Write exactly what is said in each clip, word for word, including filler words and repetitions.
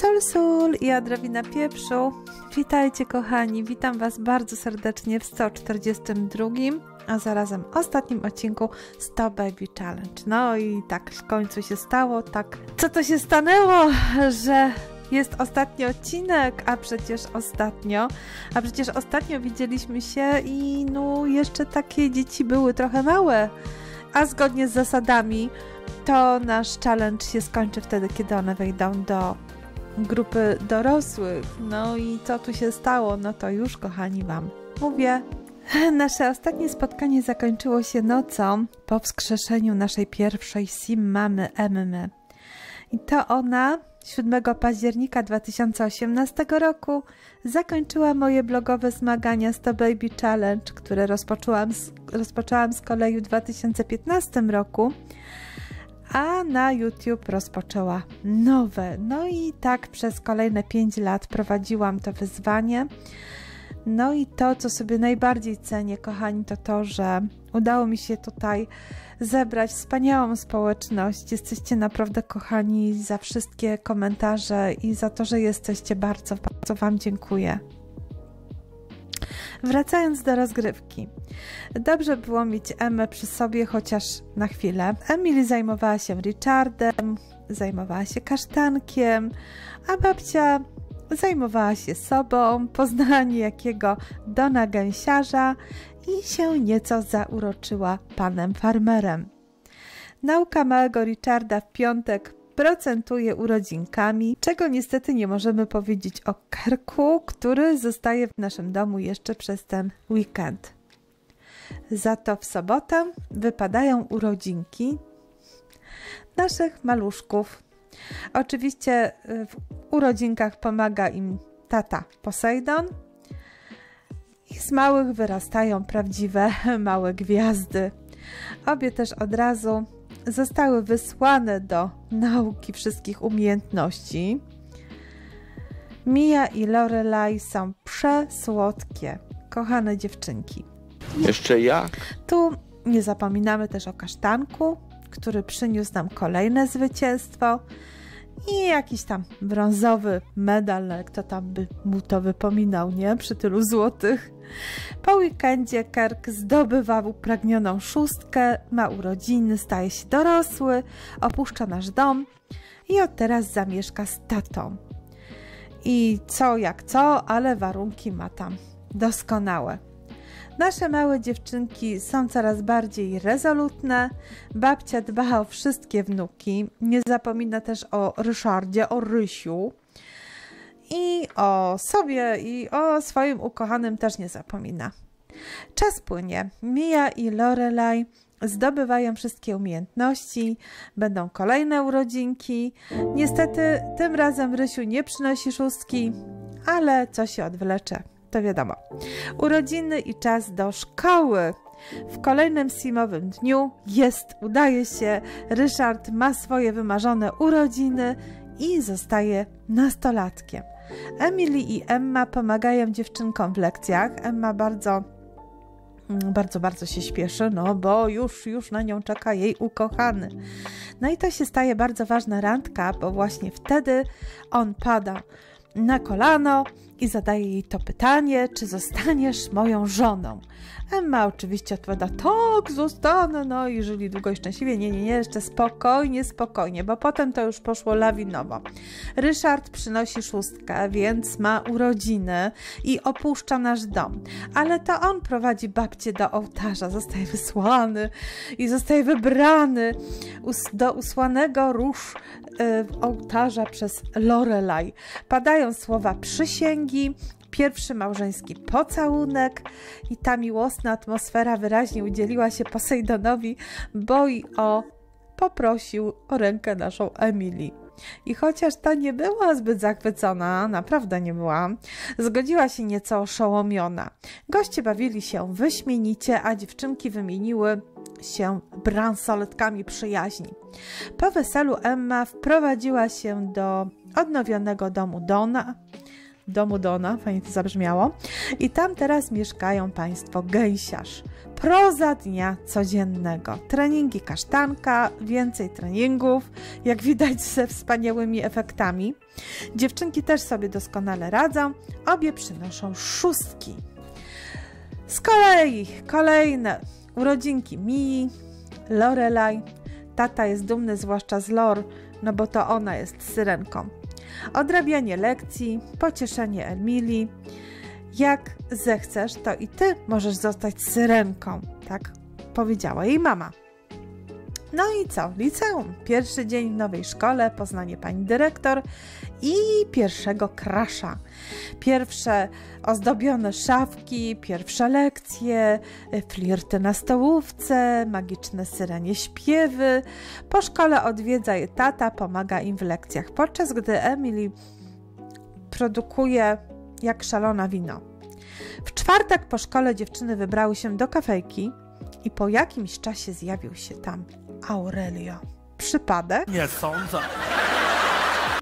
Sol, sól i odrobina pieprzu. Witajcie kochani, witam was bardzo serdecznie w sto czterdziestym drugim, a zarazem ostatnim odcinku sto Baby Challenge. No i tak w końcu się stało, tak. Co to się stanęło, że jest ostatni odcinek, a przecież ostatnio, a przecież ostatnio widzieliśmy się i no jeszcze takie dzieci były trochę małe, a zgodnie z zasadami to nasz challenge się skończy wtedy, kiedy one wejdą do grupy dorosłych. No i co tu się stało? No to już, kochani, wam mówię. Nasze ostatnie spotkanie zakończyło się nocą po wskrzeszeniu naszej pierwszej sim mamy Emmy. I to ona siódmego października dwa tysiące osiemnastego roku zakończyła moje blogowe zmagania sto Baby Challenge, które rozpoczęłam z, rozpoczęłam z kolei w dwa tysiące piętnastym roku. A na YouTube rozpoczęła nowe. No i tak przez kolejne pięć lat prowadziłam to wyzwanie. No i to, co sobie najbardziej cenię, kochani, to to, że udało mi się tutaj zebrać wspaniałą społeczność. Jesteście naprawdę kochani za wszystkie komentarze i za to, że jesteście. Bardzo, bardzo wam dziękuję. Wracając do rozgrywki. Dobrze było mieć Emmę przy sobie chociaż na chwilę. Emily zajmowała się Richardem, zajmowała się kasztankiem, a babcia zajmowała się sobą, poznała niejakiego Dona Gęsiarza i się nieco zauroczyła panem farmerem. Nauka małego Richarda w piątek procentuje urodzinkami, czego niestety nie możemy powiedzieć o Kerku, który zostaje w naszym domu jeszcze przez ten weekend. Za to w sobotę wypadają urodzinki naszych maluszków. Oczywiście w urodzinkach pomaga im tata Posejdon i z małych wyrastają prawdziwe małe gwiazdy. Obie też od razu zostały wysłane do nauki wszystkich umiejętności. Mia i Lorelai są przesłodkie, kochane dziewczynki. Jeszcze jak? Tu nie zapominamy też o kasztanku, który przyniósł nam kolejne zwycięstwo i jakiś tam brązowy medal, kto tam by mu to wypominał, nie? Przy tylu złotych. Po weekendzie Kerk zdobywa upragnioną szóstkę, ma urodziny, staje się dorosły, opuszcza nasz dom i od teraz zamieszka z tatą. I co jak co, ale warunki ma tam doskonałe. Nasze małe dziewczynki są coraz bardziej rezolutne, babcia dba o wszystkie wnuki, nie zapomina też o Ryszardzie, o Rysiu i o sobie i o swoim ukochanym też nie zapomina. Czas płynie, Mia i Lorelai zdobywają wszystkie umiejętności, będą kolejne urodzinki, niestety tym razem Rysiu nie przynosi szóstki, ale co się odwlecze. To wiadomo. Urodziny i czas do szkoły. W kolejnym simowym dniu jest, udaje się, Ryszard ma swoje wymarzone urodziny i zostaje nastolatkiem. Emily i Emma pomagają dziewczynkom w lekcjach. Emma bardzo, bardzo, bardzo się śpieszy, no bo już, już na nią czeka jej ukochany. No i to się staje bardzo ważna randka, bo właśnie wtedy on pada na kolano i zadaje jej to pytanie, czy zostaniesz moją żoną. Emma oczywiście odpowiada, tak, zostanę, no i żyli długo i szczęśliwie. Nie, nie, nie, jeszcze spokojnie, spokojnie, bo potem to już poszło lawinowo. Ryszard przynosi szóstkę, więc ma urodziny i opuszcza nasz dom. Ale to on prowadzi babcię do ołtarza, zostaje wysłany i zostaje wybrany do usłanego róż ołtarza przez Lorelai. Padają słowa przysięgi, pierwszy małżeński pocałunek i ta miłosna atmosfera wyraźnie udzieliła się Posejdonowi, bo i o poprosił o rękę naszą Emily. I chociaż ta nie była zbyt zachwycona, naprawdę nie była, zgodziła się nieco oszołomiona. Goście bawili się wyśmienicie, a dziewczynki wymieniły się bransoletkami przyjaźni. Po weselu Emma wprowadziła się do odnowionego domu Dona, domu Dona, fajnie to zabrzmiało. I tam teraz mieszkają państwo gęsiarz. Proza dnia codziennego. Treningi kasztanka, więcej treningów, jak widać ze wspaniałymi efektami. Dziewczynki też sobie doskonale radzą, obie przynoszą szóstki. Z kolei kolejne urodzinki Mii, Lorelai. Tata jest dumny, zwłaszcza z Lor, no bo to ona jest syrenką. Odrabianie lekcji, pocieszenie Emilii. Jak zechcesz, to i ty możesz zostać syrenką, tak powiedziała jej mama. No i co? Liceum. Pierwszy dzień w nowej szkole, poznanie pani dyrektor i pierwszego krasza. Pierwsze ozdobione szafki, pierwsze lekcje, flirty na stołówce, magiczne syrenie śpiewy. Po szkole odwiedza je tata, pomaga im w lekcjach, podczas gdy Emily produkuje jak szalona wino. W czwartek po szkole dziewczyny wybrały się do kafejki i po jakimś czasie zjawił się tam Aurelio. Przypadek? Nie sądzę.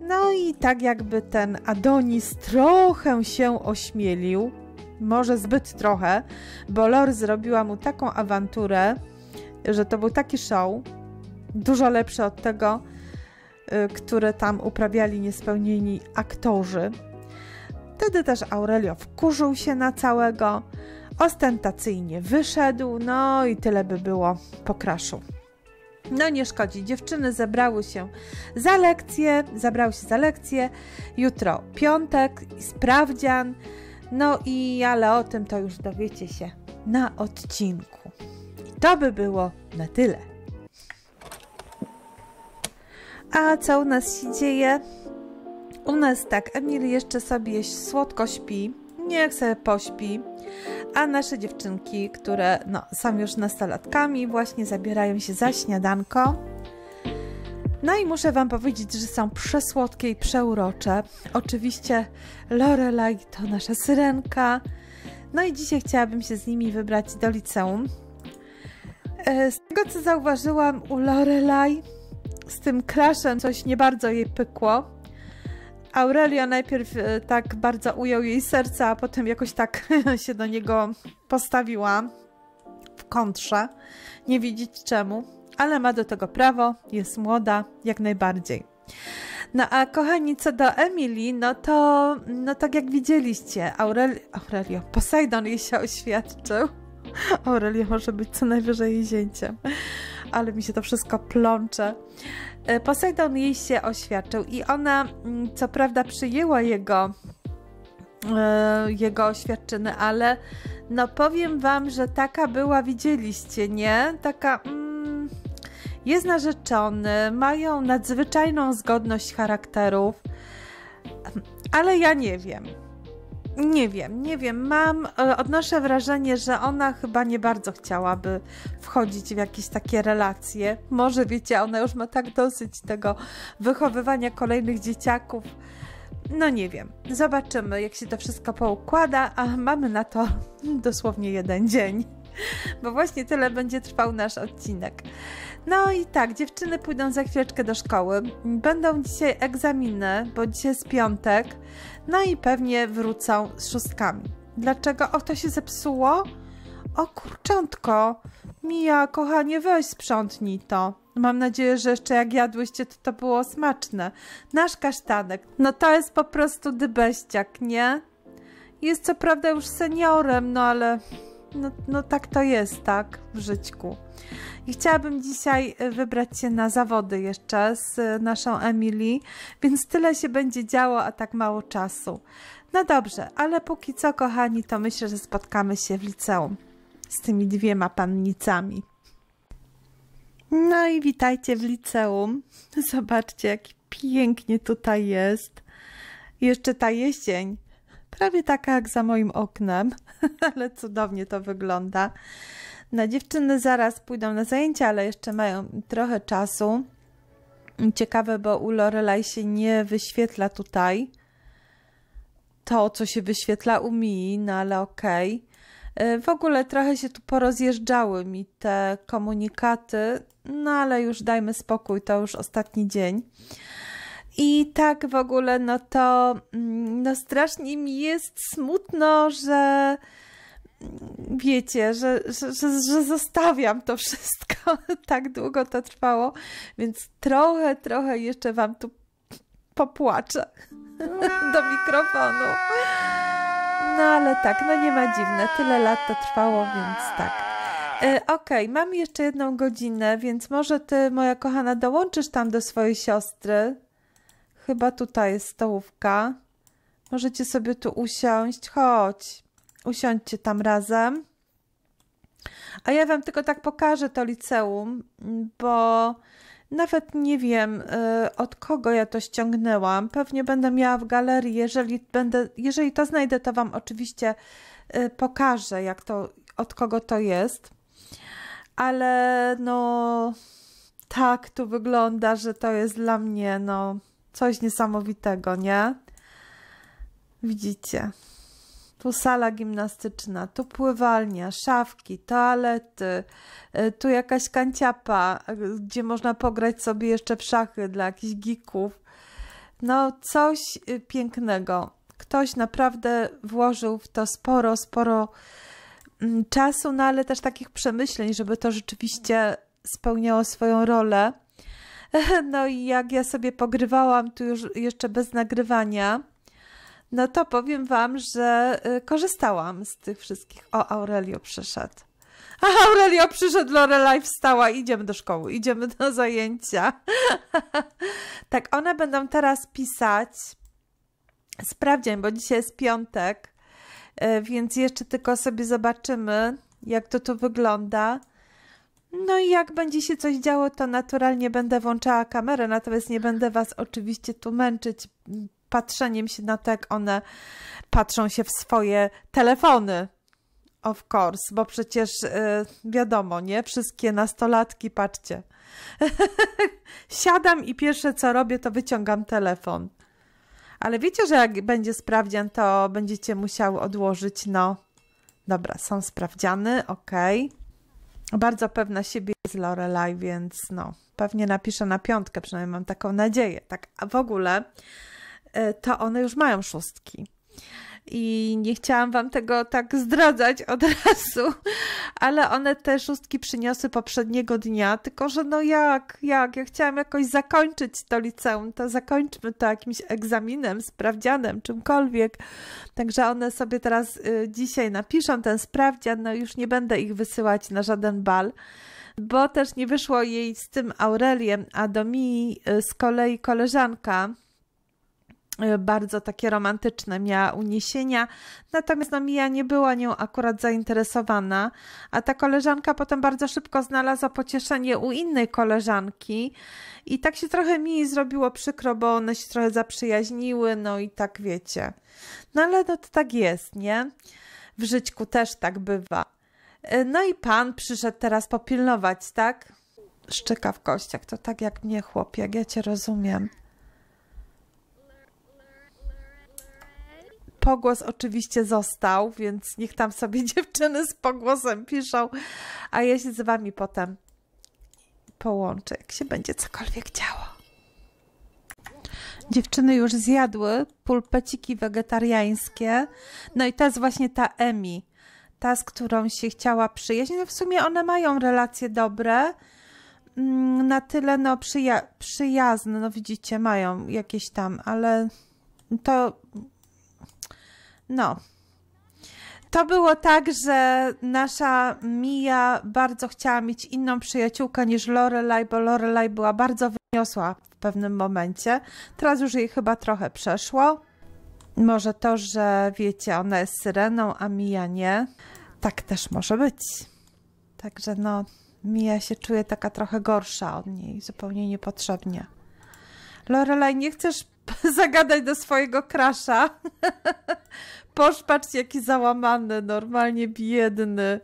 No i tak jakby ten Adonis trochę się ośmielił, może zbyt trochę, bo Lor zrobiła mu taką awanturę, że to był taki show, dużo lepszy od tego, które tam uprawiali niespełnieni aktorzy. Wtedy też Aurelio wkurzył się na całego, ostentacyjnie wyszedł, no i tyle by było po kraszu. No nie szkodzi, dziewczyny zabrały się za lekcję, zabrały się za lekcję, jutro piątek i sprawdzian, no i ale o tym to już dowiecie się na odcinku. I to by było na tyle. A co u nas się dzieje? U nas tak, Emily jeszcze sobie słodko śpi, niech sobie pośpi, a nasze dziewczynki, które no, są już nastolatkami, właśnie zabierają się za śniadanko. No i muszę wam powiedzieć, że są przesłodkie i przeurocze. Oczywiście Lorelai to nasza syrenka. No i dzisiaj chciałabym się z nimi wybrać do liceum. Z tego, co zauważyłam u Lorelai, z tym crushem coś nie bardzo jej pykło. Aurelio najpierw tak bardzo ujął jej serce, a potem jakoś tak się do niego postawiła w kontrze. Nie wiedzieć czemu, ale ma do tego prawo, jest młoda, jak najbardziej. No a kochani, co do Emily, no to no tak jak widzieliście, Aurelio, Aurelio Posejdon jej się oświadczył. Aurelio może być co najwyżej jej zięciem, ale mi się to wszystko plącze. Posejdon jej się oświadczył i ona co prawda przyjęła jego, jego oświadczyny, ale no powiem wam, że taka była, widzieliście, nie? Taka mm, jest narzeczony, mają nadzwyczajną zgodność charakterów, ale ja nie wiem. Nie wiem, nie wiem. Mam, odnoszę wrażenie, że ona chyba nie bardzo chciałaby wchodzić w jakieś takie relacje. Może wiecie, ona już ma tak dosyć tego wychowywania kolejnych dzieciaków. No nie wiem. Zobaczymy, jak się to wszystko poukłada, a mamy na to dosłownie jeden dzień. Bo właśnie tyle będzie trwał nasz odcinek. No i tak, dziewczyny pójdą za chwileczkę do szkoły. Będą dzisiaj egzaminy, bo dzisiaj jest piątek. No i pewnie wrócą z szóstkami. Dlaczego? O, to się zepsuło? O kurczątko. Mija, kochanie, weź sprzątnij to. Mam nadzieję, że jeszcze jak jadłyście, to to było smaczne. Nasz kasztanek. No to jest po prostu dybeściak, nie? Jest co prawda już seniorem, no ale... No, no tak to jest, tak, w życiu. I chciałabym dzisiaj wybrać się na zawody jeszcze z naszą Emily, więc tyle się będzie działo, a tak mało czasu. No dobrze, ale póki co, kochani, to myślę, że spotkamy się w liceum z tymi dwiema pannicami. No i witajcie w liceum. Zobaczcie, jak pięknie tutaj jest. Jeszcze ta jesień. Prawie taka jak za moim oknem, ale cudownie to wygląda. No, dziewczyny zaraz pójdą na zajęcia, ale jeszcze mają trochę czasu. Ciekawe, bo u Lorelai się nie wyświetla tutaj to, co się wyświetla u Mii, no ale okej. Okay. W ogóle trochę się tu porozjeżdżały mi te komunikaty, no ale już dajmy spokój, to już ostatni dzień. I tak w ogóle, no to no strasznie mi jest smutno, że wiecie, że, że, że, że zostawiam to wszystko. Tak długo to trwało, więc trochę, trochę jeszcze wam tu popłaczę do mikrofonu. No ale tak, no nie ma dziwne, tyle lat to trwało, więc tak. Okej, okay, mam jeszcze jedną godzinę, więc może ty, moja kochana, dołączysz tam do swojej siostry. Chyba tutaj jest stołówka. Możecie sobie tu usiąść. Chodź, usiądźcie tam razem. A ja wam tylko tak pokażę to liceum, bo nawet nie wiem, od kogo ja to ściągnęłam. Pewnie będę miała w galerii. Jeżeli, będę, jeżeli to znajdę, to wam oczywiście pokażę, jak to, od kogo to jest. Ale no tak to wygląda, że to jest dla mnie no coś niesamowitego, nie? Widzicie? Tu sala gimnastyczna, tu pływalnia, szafki, toalety, tu jakaś kanciapa, gdzie można pograć sobie jeszcze w szachy dla jakichś geeków. No coś pięknego. Ktoś naprawdę włożył w to sporo, sporo czasu, no ale też takich przemyśleń, żeby to rzeczywiście spełniało swoją rolę. No i jak ja sobie pogrywałam tu już jeszcze bez nagrywania, no to powiem wam, że korzystałam z tych wszystkich. O, Aurelio przyszedł. A Aurelio przyszedł, Lorelai wstała, idziemy do szkoły, idziemy do zajęcia. Tak, one będą teraz pisać sprawdzian, bo dzisiaj jest piątek, więc jeszcze tylko sobie zobaczymy, jak to tu wygląda. No i jak będzie się coś działo, to naturalnie będę włączała kamerę, natomiast nie będę was oczywiście tu męczyć patrzeniem się na to, jak one patrzą się w swoje telefony. Of course, bo przecież yy, wiadomo, nie? Wszystkie nastolatki, patrzcie. Siadam i pierwsze co robię, to wyciągam telefon. Ale wiecie, że jak będzie sprawdzian, to będziecie musiały odłożyć, no. Dobra, są sprawdziany, ok. Bardzo pewna siebie jest Lorelai, więc no, pewnie napiszę na piątkę, przynajmniej mam taką nadzieję. Tak, a w ogóle to one już mają szóstki. I nie chciałam wam tego tak zdradzać od razu, ale one te szóstki przyniosły poprzedniego dnia, tylko że no jak, jak, ja chciałam jakoś zakończyć to liceum, to zakończmy to jakimś egzaminem, sprawdzianem, czymkolwiek. Także one sobie teraz y, dzisiaj napiszą ten sprawdzian, no już nie będę ich wysyłać na żaden bal, bo też nie wyszło jej z tym Aureliem, a do mi y, z kolei koleżanka, bardzo takie romantyczne miała uniesienia, natomiast no Mija nie była nią akurat zainteresowana, a ta koleżanka potem bardzo szybko znalazła pocieszenie u innej koleżanki i tak się trochę Mii zrobiło przykro, bo one się trochę zaprzyjaźniły, no i tak wiecie. No ale no to tak jest, nie? W życiu też tak bywa. No i pan przyszedł teraz popilnować, tak? Szczyka w kościach, to tak jak mnie chłopiec, ja cię rozumiem. Pogłos oczywiście został, więc niech tam sobie dziewczyny z pogłosem piszą, a ja się z wami potem połączę, jak się będzie cokolwiek działo. Dziewczyny już zjadły pulpeciki wegetariańskie, no i to jest właśnie ta Emmy, ta, z którą się chciała przyjaźnić. No w sumie one mają relacje dobre, na tyle no przyja przyjazne, no widzicie, mają jakieś tam, ale to... No, to było tak, że nasza Mija bardzo chciała mieć inną przyjaciółkę niż Lorelai, bo Lorelai była bardzo wyniosła w pewnym momencie. Teraz już jej chyba trochę przeszło. Może to, że wiecie, ona jest syreną, a Mija nie. Tak też może być. Także no, Mija się czuje taka trochę gorsza od niej, zupełnie niepotrzebnie. Lorelai, nie chcesz zagadać do swojego krasza? Popatrzcie, jaki załamany, normalnie biedny.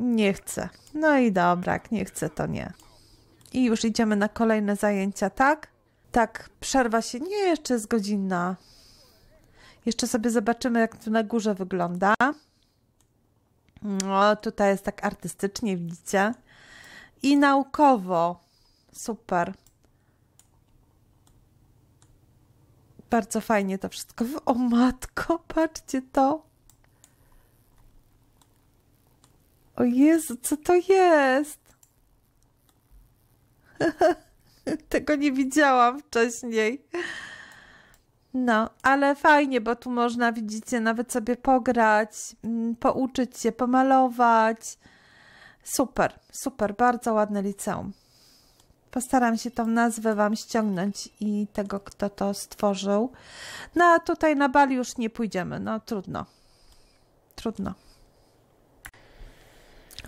Nie chcę. No i dobra, nie chcę, to nie. I już idziemy na kolejne zajęcia, tak? Tak, przerwa się. Nie, jeszcze jest godzina. Jeszcze sobie zobaczymy, jak tu na górze wygląda. No, tutaj jest tak artystycznie, widzicie? I naukowo. Super. bardzo fajnie to wszystko. O matko, patrzcie to. O Jezu, co to jest? Tego nie widziałam wcześniej. No, ale fajnie, bo tu można, widzicie, nawet sobie pograć, pouczyć się, pomalować. Super, super, bardzo ładne liceum. Postaram się tą nazwę Wam ściągnąć i tego, kto to stworzył. No, a tutaj na bal już nie pójdziemy, no trudno. Trudno.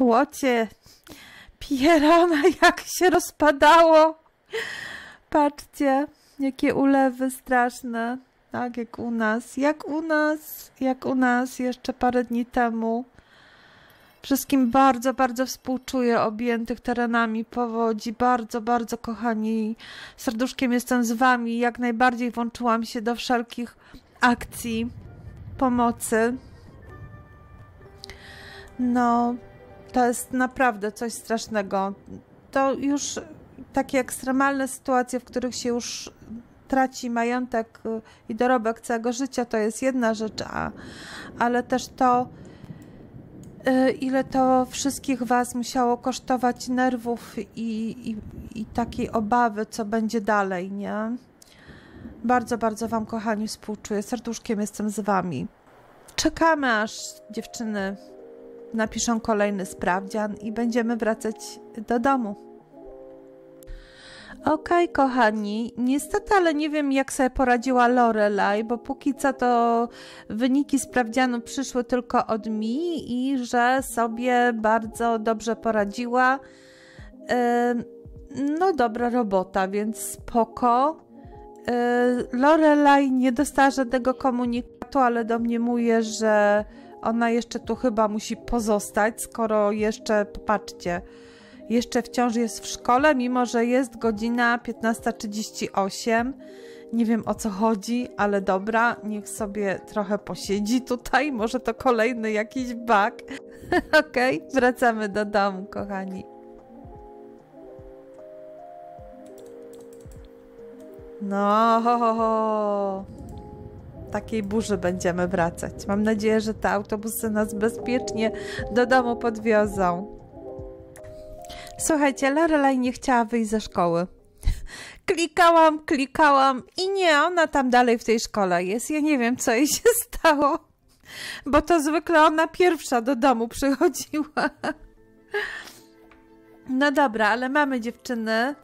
Łocie, pierona, jak się rozpadało. Patrzcie, jakie ulewy straszne. Tak, jak u nas, jak u nas, jak u nas jeszcze parę dni temu. Wszystkim bardzo, bardzo współczuję objętych terenami powodzi. Bardzo, bardzo kochani. Serduszkiem jestem z Wami. Jak najbardziej włączyłam się do wszelkich akcji pomocy. No, to jest naprawdę coś strasznego. To już takie ekstremalne sytuacje, w których się już traci majątek i dorobek całego życia, to jest jedna rzecz, a, ale też to, ile to wszystkich Was musiało kosztować nerwów i, i, i takiej obawy, co będzie dalej, nie? Bardzo, bardzo Wam, kochani, współczuję. Serduszkiem jestem z Wami. Czekamy, aż dziewczyny napiszą kolejny sprawdzian i będziemy wracać do domu. Okej, kochani, niestety, ale nie wiem, jak sobie poradziła Lorelai, bo póki co to wyniki sprawdzianu przyszły tylko od Mi i że sobie bardzo dobrze poradziła. No dobra robota, więc spoko. Lorelai nie dostała żadnego komunikatu, ale domniemuje, że ona jeszcze tu chyba musi pozostać, skoro jeszcze, popatrzcie, jeszcze wciąż jest w szkole, mimo że jest godzina piętnasta trzydzieści osiem. Nie wiem, o co chodzi, ale dobra, niech sobie trochę posiedzi tutaj. Może to kolejny jakiś bug. Okej, okay, wracamy do domu, kochani. No, ho, ho, ho. Takiej burzy będziemy wracać. Mam nadzieję, że te autobusy nas bezpiecznie do domu podwiozą. Słuchajcie, Lorelai nie chciała wyjść ze szkoły. Klikałam, klikałam i nie, ona tam dalej w tej szkole jest. Ja nie wiem, co jej się stało, bo to zwykle ona pierwsza do domu przychodziła. No dobra, ale mamy dziewczyny.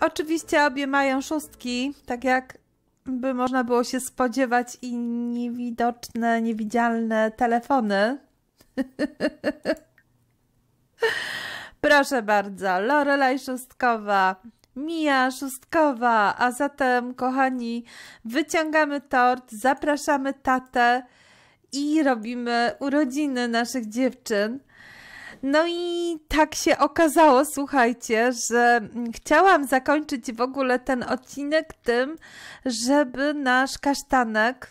Oczywiście obie mają szóstki, tak jak by można było się spodziewać, i niewidoczne, niewidzialne telefony. Proszę bardzo, Lorelai szóstkowa, Mia szóstkowa, a zatem, kochani, wyciągamy tort, zapraszamy tatę i robimy urodziny naszych dziewczyn. No i tak się okazało, słuchajcie, że chciałam zakończyć w ogóle ten odcinek tym, żeby nasz kasztanek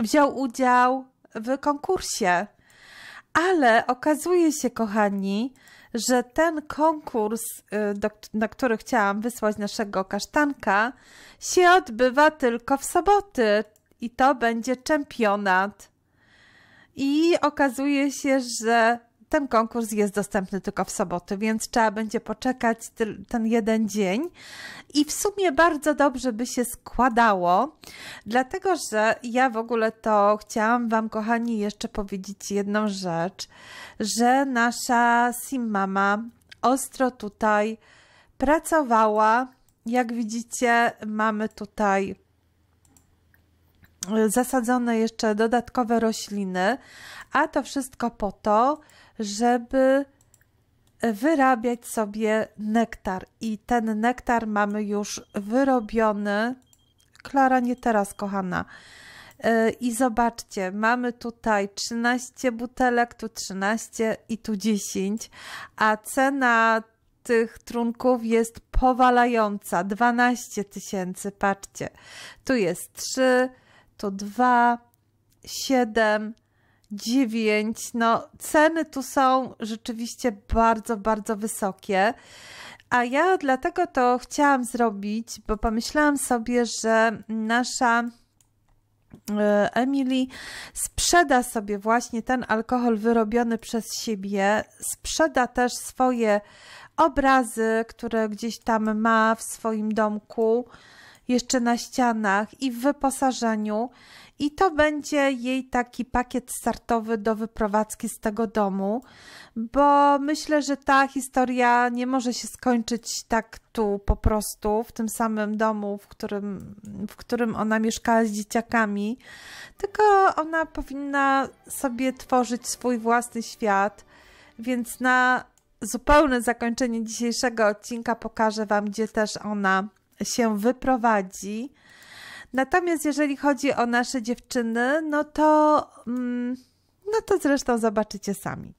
wziął udział w konkursie. Ale okazuje się, kochani, że ten konkurs, do, na który chciałam wysłać naszego kasztanka, się odbywa tylko w soboty i to będzie czempionat. I okazuje się, że ten konkurs jest dostępny tylko w soboty, więc trzeba będzie poczekać ten jeden dzień i w sumie bardzo dobrze by się składało, dlatego że ja w ogóle to chciałam Wam, kochani, jeszcze powiedzieć jedną rzecz, że nasza simmama ostro tutaj pracowała. Jak widzicie, mamy tutaj zasadzone jeszcze dodatkowe rośliny, a to wszystko po to, żeby wyrabiać sobie nektar. I ten nektar mamy już wyrobiony. Klara, nie teraz, kochana. I zobaczcie, mamy tutaj trzynaście butelek, tu trzynaście i tu dziesięć, a cena tych trunków jest powalająca. dwanaście tysięcy, patrzcie. Tu jest trzy, tu dwa, siedem, dziewięć, no ceny tu są rzeczywiście bardzo, bardzo wysokie, A ja dlatego to chciałam zrobić, bo pomyślałam sobie, że nasza Emily sprzeda sobie właśnie ten alkohol wyrobiony przez siebie, sprzeda też swoje obrazy, które gdzieś tam ma w swoim domku, jeszcze na ścianach i w wyposażeniu, i to będzie jej taki pakiet startowy do wyprowadzki z tego domu, bo myślę, że ta historia nie może się skończyć tak tu po prostu, w tym samym domu, w którym, w którym ona mieszkała z dzieciakami, tylko ona powinna sobie tworzyć swój własny świat, więc na zupełne zakończenie dzisiejszego odcinka pokażę Wam, gdzie też ona się wyprowadzi. Natomiast jeżeli chodzi o nasze dziewczyny, no to, no to zresztą zobaczycie sami.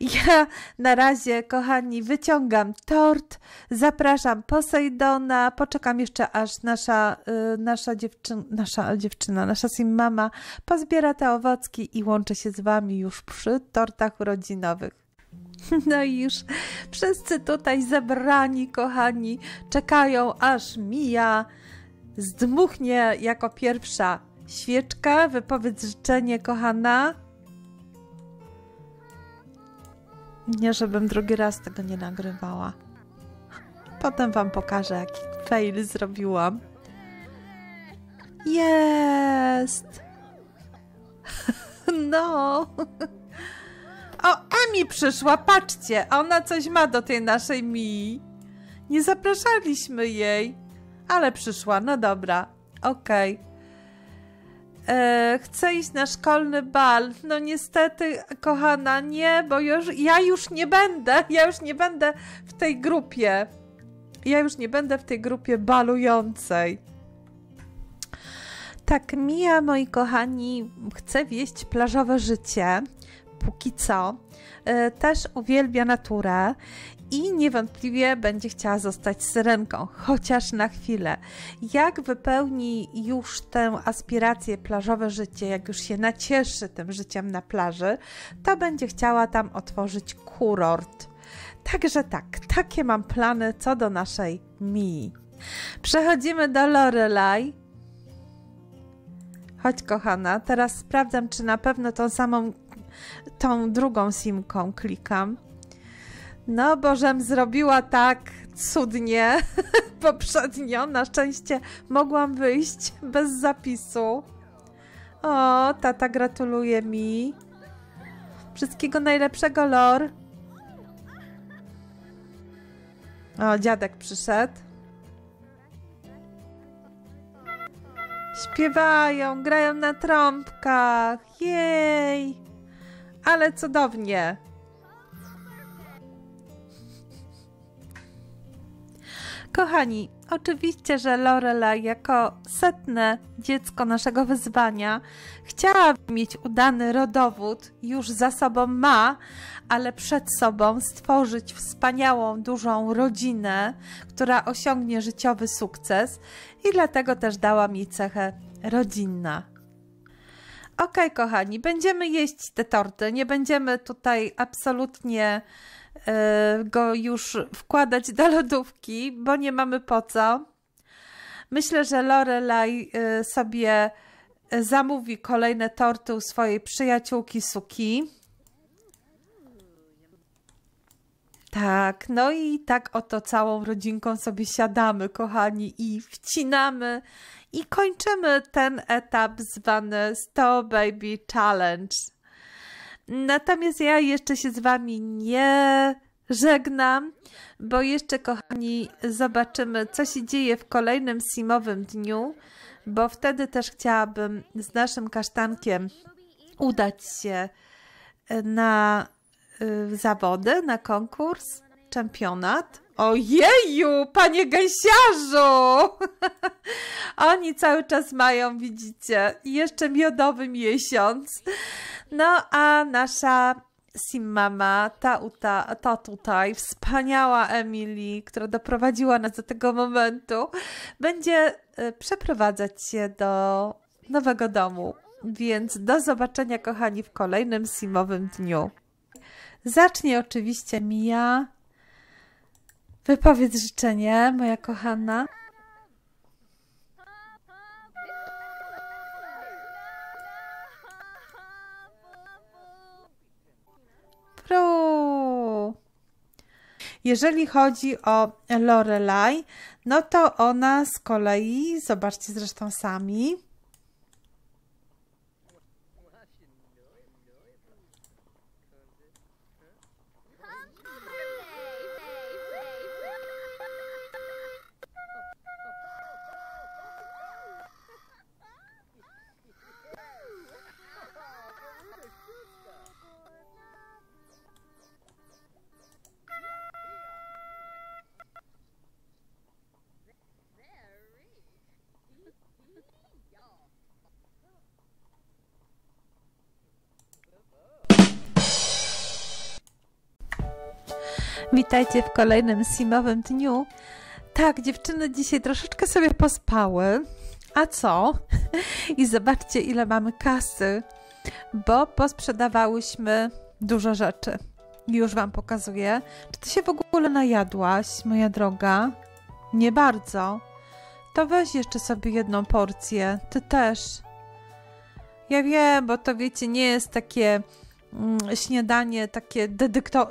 Ja na razie, kochani, wyciągam tort, zapraszam Posejdona, poczekam jeszcze, aż nasza, y, nasza, dziewczyn, nasza dziewczyna, nasza simmama pozbiera te owocki, i łączę się z Wami już przy tortach urodzinowych. No i już wszyscy tutaj zebrani, kochani, czekają, aż mija. Zdmuchnie jako pierwsza świeczka. Wypowiedz życzenie, kochana. Nie, żebym drugi raz tego nie nagrywała. Potem Wam pokażę, jaki fail zrobiłam. Jest! No! O, Emmy przyszła, patrzcie! Ona coś ma do tej naszej Mii. Nie zapraszaliśmy jej, ale przyszła, no dobra, okej. Okay. Chcę iść na szkolny bal. No niestety, kochana, nie, bo już, ja już nie będę, ja już nie będę w tej grupie. Ja już nie będę w tej grupie balującej. Tak, Mia, moi kochani, chce wieść plażowe życie, póki co. Też uwielbia naturę i niewątpliwie będzie chciała zostać syrenką, chociaż na chwilę. Jak wypełni już tę aspirację plażowe życie, jak już się nacieszy tym życiem na plaży, to będzie chciała tam otworzyć kurort. Także tak, takie mam plany co do naszej Mii. Przechodzimy do Lorelai. Chodź, kochana, teraz sprawdzam, czy na pewno tą samą, tą drugą simką klikam. No, Bożem zrobiła tak cudnie poprzednio. Na szczęście mogłam wyjść bez zapisu. O, tata gratuluje mi. Wszystkiego najlepszego, Lor. O, dziadek przyszedł. Śpiewają, grają na trąbkach. Jej! Ale cudownie. Kochani, oczywiście, że Lorelai jako setne dziecko naszego wyzwania chciała mieć udany rodowód, już za sobą ma, ale przed sobą stworzyć wspaniałą, dużą rodzinę, która osiągnie życiowy sukces, i dlatego też dała mi cechę rodzinna. Ok, kochani, będziemy jeść te torty, nie będziemy tutaj absolutnie go już wkładać do lodówki, bo nie mamy po co. Myślę, że Lorelai sobie zamówi kolejne torty u swojej przyjaciółki Suki. Tak, no i tak oto całą rodzinką sobie siadamy, kochani, i wcinamy, i kończymy ten etap zwany sto Baby Challenge. Natomiast ja jeszcze się z Wami nie żegnam, bo jeszcze, kochani, zobaczymy, co się dzieje w kolejnym simowym dniu, bo wtedy też chciałabym z naszym kasztankiem udać się na y, zawody, na konkurs, czempionat. Ojeju, panie gęsiarzu! Oni cały czas mają, widzicie, jeszcze miodowy miesiąc. No a nasza simmama, ta, ta, ta tutaj, wspaniała Emily, która doprowadziła nas do tego momentu, będzie przeprowadzać się do nowego domu. Więc do zobaczenia, kochani, w kolejnym simowym dniu. Zacznie oczywiście Mia. Wypowiedz życzenie, moja kochana. Pru. Jeżeli chodzi o Lorelai, no to ona z kolei, zobaczcie zresztą sami, witajcie w kolejnym simowym dniu. Tak, dziewczyny dzisiaj troszeczkę sobie pospały. A co? I zobaczcie, ile mamy kasy, bo posprzedawałyśmy dużo rzeczy. Już wam pokazuję. Czy ty się w ogóle najadłaś, moja droga? Nie bardzo. To weź jeszcze sobie jedną porcję. Ty też. Ja wiem, bo to wiecie, nie jest takie... śniadanie, takie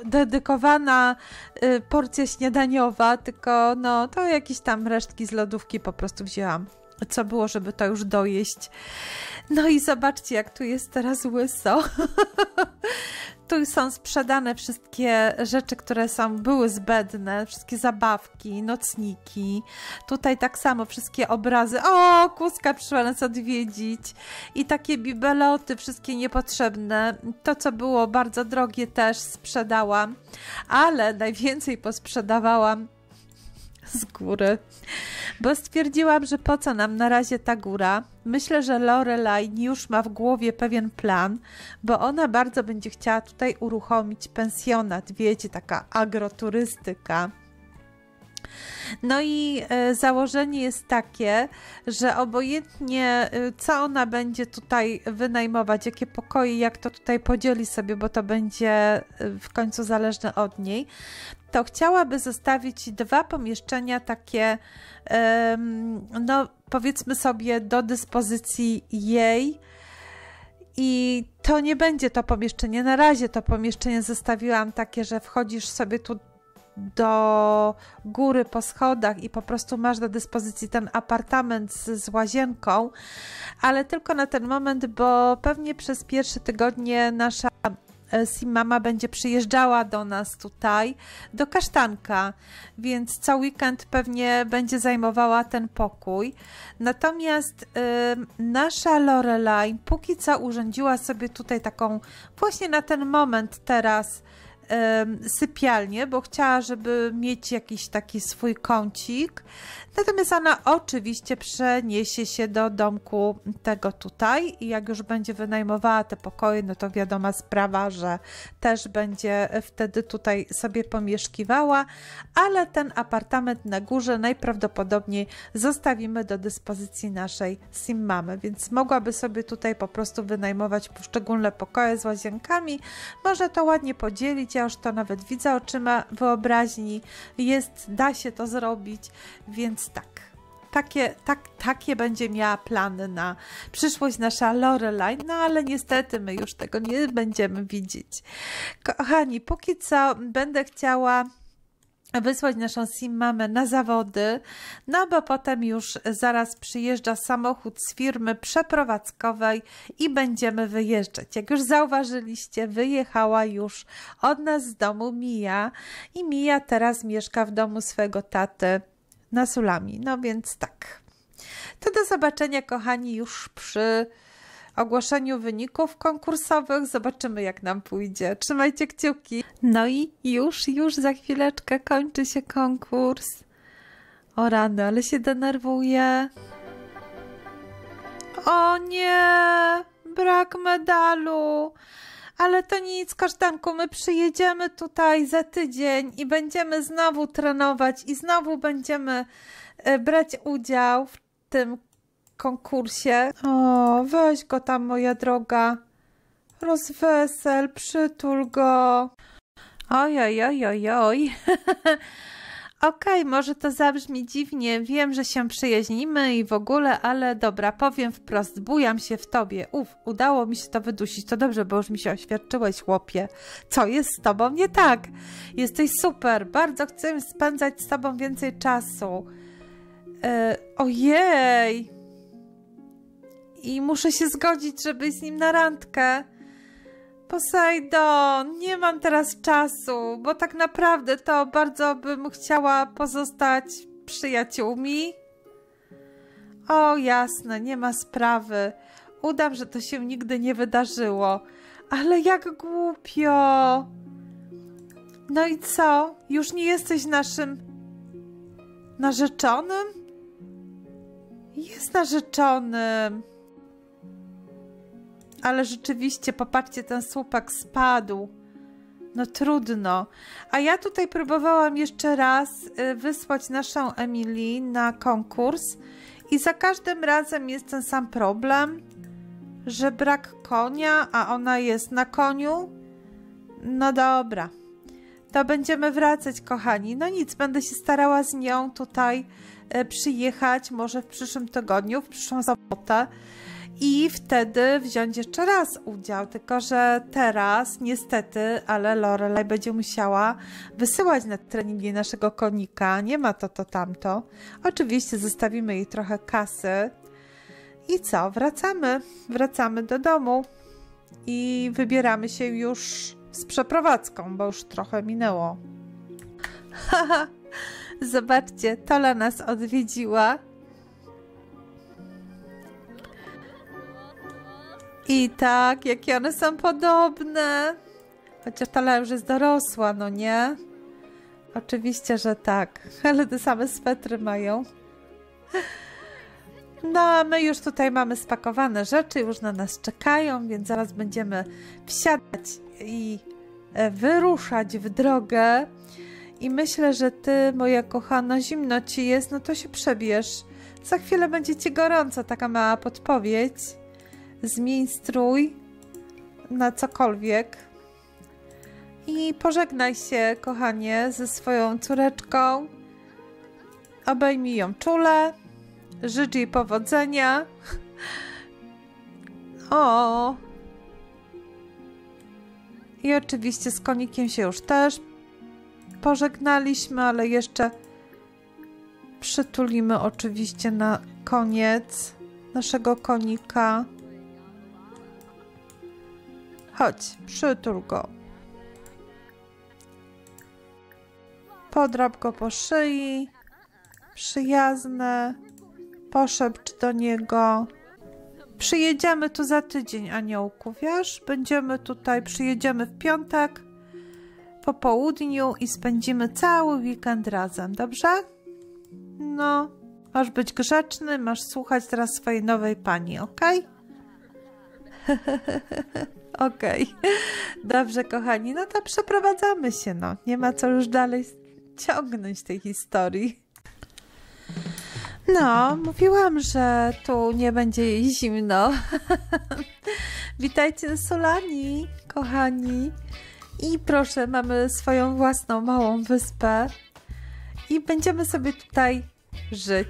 dedykowana y, porcja śniadaniowa, tylko no to jakieś tam resztki z lodówki po prostu wzięłam. Co było, żeby to już dojeść. No i zobaczcie, jak tu jest teraz łyso. Tu są sprzedane wszystkie rzeczy, które są, były zbędne, wszystkie zabawki, nocniki. Tutaj tak samo wszystkie obrazy. O, kózka przyszła nas odwiedzić. I takie bibeloty, wszystkie niepotrzebne. To, co było bardzo drogie, też sprzedałam. Ale najwięcej posprzedawałam z góry, bo stwierdziłam, że po co nam na razie ta góra. Myślę, że Lorelai już ma w głowie pewien plan, bo ona bardzo będzie chciała tutaj uruchomić pensjonat, wiecie, taka agroturystyka. No i założenie jest takie, że obojętnie co ona będzie tutaj wynajmować, jakie pokoje, jak to tutaj podzieli sobie, bo to będzie w końcu zależne od niej, to chciałaby zostawić dwa pomieszczenia takie, no powiedzmy sobie, do dyspozycji jej. I to nie będzie to pomieszczenie, na razie to pomieszczenie zostawiłam takie, że wchodzisz sobie tu do góry po schodach i po prostu masz do dyspozycji ten apartament z, z łazienką, ale tylko na ten moment, bo pewnie przez pierwsze tygodnie nasza Simama będzie przyjeżdżała do nas tutaj, do Kasztanka, więc co weekend pewnie będzie zajmowała ten pokój. Natomiast y, nasza Lorelai póki co urządziła sobie tutaj taką właśnie na ten moment teraz sypialnię, bo chciała, żeby mieć jakiś taki swój kącik. Natomiast ona oczywiście przeniesie się do domku tego tutaj i jak już będzie wynajmowała te pokoje, no to wiadoma sprawa, że też będzie wtedy tutaj sobie pomieszkiwała, ale ten apartament na górze najprawdopodobniej zostawimy do dyspozycji naszej Simmamy, więc mogłaby sobie tutaj po prostu wynajmować poszczególne pokoje z łazienkami. Może to ładnie podzielić, ja już to nawet widzę oczyma wyobraźni, jest, da się to zrobić, więc tak, takie, tak, takie będzie miała plany na przyszłość nasza Lorelai, no ale niestety my już tego nie będziemy widzieć. Kochani, póki co będę chciała wysłać naszą Simmamę na zawody, no bo potem już zaraz przyjeżdża samochód z firmy przeprowadzkowej i będziemy wyjeżdżać. Jak już zauważyliście, wyjechała już od nas z domu Mia i Mia teraz mieszka w domu swego taty na Sulami. No więc tak. To do zobaczenia, kochani, już przy ogłoszeniu wyników konkursowych. Zobaczymy, jak nam pójdzie. Trzymajcie kciuki. No i już, już za chwileczkę kończy się konkurs. O rany, ale się denerwuję. O nie! Brak medalu! Ale to nic, Kasztanku, my przyjedziemy tutaj za tydzień i będziemy znowu trenować i znowu będziemy brać udział w tym konkursie. O, weź go tam, moja droga. Rozwesel, przytul go. Oj, oj, oj, oj, oj. Okej, okay, może to zabrzmi dziwnie, wiem, że się przyjaźnimy i w ogóle, ale dobra, powiem wprost, bujam się w tobie. Uf, udało mi się to wydusić, to dobrze, bo już mi się oświadczyłeś, chłopie. Co jest z tobą nie tak? Jesteś super, bardzo chcę spędzać z tobą więcej czasu. E, ojej! I muszę się zgodzić, żeby iść z nim na randkę. Posejdon, nie mam teraz czasu, bo tak naprawdę to bardzo bym chciała pozostać przyjaciółmi. O, jasne, nie ma sprawy. Udam, że to się nigdy nie wydarzyło. Ale jak głupio. No i co? Już nie jesteś naszym narzeczonym? Jest narzeczonym. Ale rzeczywiście, popatrzcie, ten słupak spadł. No trudno. A ja tutaj próbowałam jeszcze raz wysłać naszą Emily na konkurs i za każdym razem jest ten sam problem, że brak konia, a ona jest na koniu. No dobra. To będziemy wracać, kochani. No nic, będę się starała z nią tutaj przyjechać, może w przyszłym tygodniu, w przyszłą sobotę. I wtedy wziąć jeszcze raz udział, tylko że teraz niestety, ale Lorelai będzie musiała wysyłać na treningi naszego konika, nie ma to to tamto. Oczywiście zostawimy jej trochę kasy i co, wracamy, wracamy do domu i wybieramy się już z przeprowadzką, bo już trochę minęło. Haha, zobaczcie, Tola nas odwiedziła. I tak, jakie one są podobne. Chociaż Tola już jest dorosła, no nie? Oczywiście, że tak. Ale te same swetry mają. No a my już tutaj mamy spakowane rzeczy, już na nas czekają, więc zaraz będziemy wsiadać i wyruszać w drogę. I myślę, że ty, moja kochana, zimno ci jest, no to się przebierz. Za chwilę będzie ci gorąco, taka mała podpowiedź. Zmień strój na cokolwiek i pożegnaj się, kochanie, ze swoją córeczką. Obejmij ją czule, życz jej powodzenia. O! I oczywiście z konikiem się już też pożegnaliśmy, ale jeszcze przytulimy oczywiście na koniec naszego konika. Chodź, przytul go. Podrap go po szyi. Przyjazne. Poszepcz do niego. Przyjedziemy tu za tydzień, aniołku, wiesz? Będziemy tutaj, przyjedziemy w piątek po południu i spędzimy cały weekend razem, dobrze? No, masz być grzeczny, masz słuchać teraz swojej nowej pani, ok? Okej, okay. Dobrze, kochani, no to przeprowadzamy się, no. Nie ma co już dalej ciągnąć tej historii. No, mówiłam, że tu nie będzie jej zimno. Witajcie na Sulani, kochani. I proszę, mamy swoją własną małą wyspę. I będziemy sobie tutaj żyć.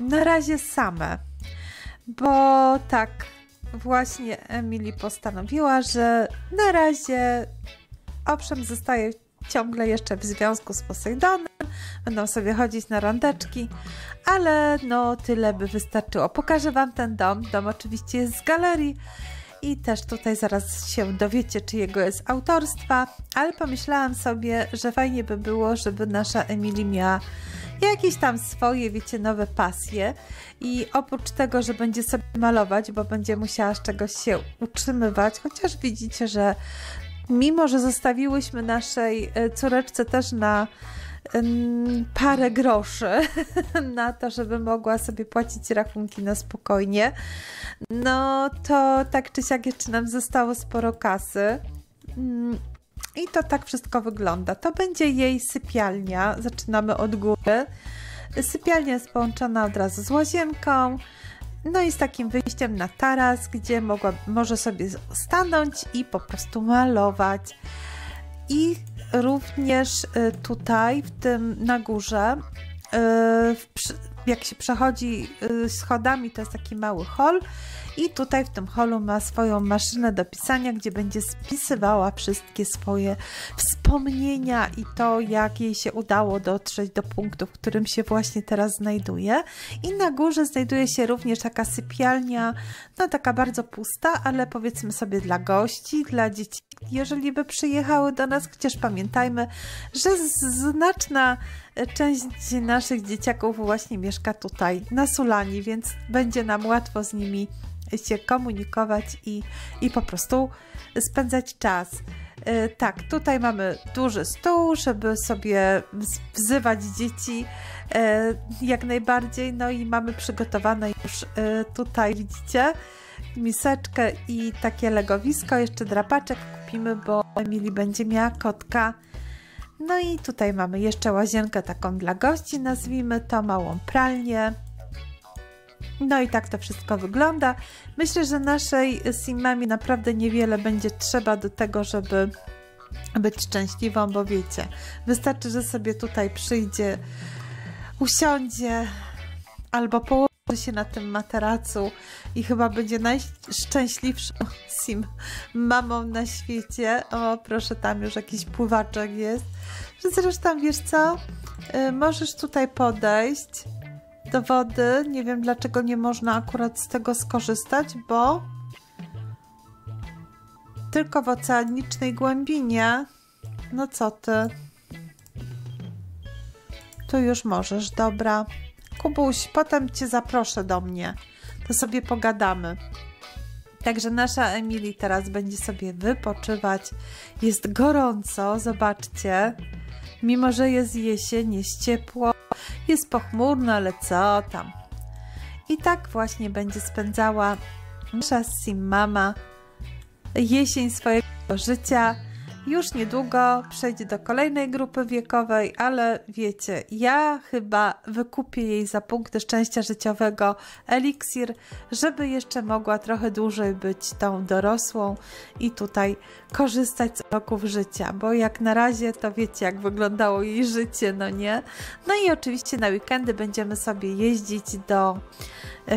Na razie same. Bo tak... Właśnie Emily postanowiła, że na razie owszem zostaje ciągle jeszcze w związku z Posejdonem, będą sobie chodzić na randeczki, ale no tyle by wystarczyło. Pokażę wam ten dom, dom oczywiście jest z galerii i też tutaj zaraz się dowiecie, czyjego jest autorstwa, ale pomyślałam sobie, że fajnie by było, żeby nasza Emily miała jakieś tam swoje, wiecie, nowe pasje i oprócz tego, że będzie sobie malować, bo będzie musiała z czegoś się utrzymywać, chociaż widzicie, że mimo, że zostawiłyśmy naszej córeczce też na um, parę groszy na to, żeby mogła sobie płacić rachunki na spokojnie, no to tak czy siak jeszcze nam zostało sporo kasy. Mm. I to tak wszystko wygląda. To będzie jej sypialnia. Zaczynamy od góry. Sypialnia jest połączona od razu z łazienką. No i z takim wyjściem na taras, gdzie mogła, może sobie stanąć i po prostu malować. I również tutaj, w tym na górze, jak się przechodzi schodami, to jest taki mały hol i tutaj w tym holu ma swoją maszynę do pisania, gdzie będzie spisywała wszystkie swoje wspomnienia i to, jak jej się udało dotrzeć do punktu, w którym się właśnie teraz znajduje. I na górze znajduje się również taka sypialnia, no taka bardzo pusta, ale powiedzmy sobie dla gości, dla dzieci, jeżeli by przyjechały do nas, chociaż pamiętajmy, że znaczna część naszych dzieciaków właśnie mieszka tutaj na Sulani, więc będzie nam łatwo z nimi się komunikować i, i po prostu spędzać czas. Yy, tak, tutaj mamy duży stół, żeby sobie wzywać dzieci yy, jak najbardziej, no i mamy przygotowane już yy, tutaj, widzicie, miseczkę i takie legowisko, jeszcze drapaczek kupimy, bo Emily będzie miała kotka. No i tutaj mamy jeszcze łazienkę taką dla gości, nazwijmy to, małą pralnię. No i tak to wszystko wygląda. Myślę, że naszej Simami naprawdę niewiele będzie trzeba do tego, żeby być szczęśliwą, bo wiecie, wystarczy, że sobie tutaj przyjdzie, usiądzie albo położy się na tym materacu i chyba będzie najszczęśliwszą sim mamą na świecie. O, proszę, tam już jakiś pływaczek jest. Zresztą, wiesz co, yy, możesz tutaj podejść do wody. Nie wiem, dlaczego nie można akurat z tego skorzystać, bo tylko w oceanicznej głębinie. No co ty? Tu już możesz, dobra. Kubuś, potem cię zaproszę do mnie, to sobie pogadamy. Także nasza Emily teraz będzie sobie wypoczywać. Jest gorąco, zobaczcie. Mimo że jest jesień, jest ciepło, jest pochmurno, ale co tam. I tak właśnie będzie spędzała nasza Simmama jesień swojego życia. Już niedługo przejdzie do kolejnej grupy wiekowej, ale wiecie, ja chyba wykupię jej za punkty szczęścia życiowego eliksir, żeby jeszcze mogła trochę dłużej być tą dorosłą i tutaj korzystać z roków życia, bo jak na razie to wiecie, jak wyglądało jej życie, no nie? No i oczywiście na weekendy będziemy sobie jeździć do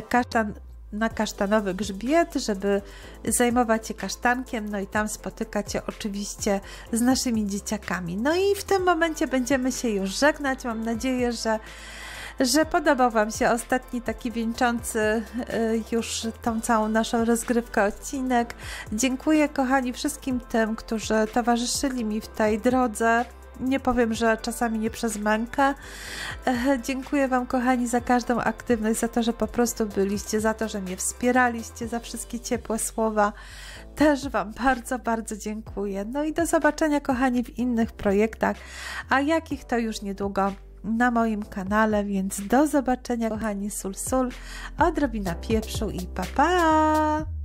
Kaczan, na kasztanowy grzbiet, żeby zajmować się kasztankiem, no i tam spotykać się oczywiście z naszymi dzieciakami. No i w tym momencie będziemy się już żegnać. Mam nadzieję, że, że podobał Wam się ostatni taki wieńczący już tą całą naszą rozgrywkę odcinek. Dziękuję, kochani, wszystkim tym, którzy towarzyszyli mi w tej drodze. Nie powiem, że czasami nie przez mękę. Dziękuję Wam, kochani, za każdą aktywność, za to, że po prostu byliście, za to, że mnie wspieraliście, za wszystkie ciepłe słowa. Też Wam bardzo, bardzo dziękuję. No i do zobaczenia, kochani, w innych projektach, a jakich to już niedługo na moim kanale, więc do zobaczenia, kochani, sul sul, odrobina pieprzu i pa pa!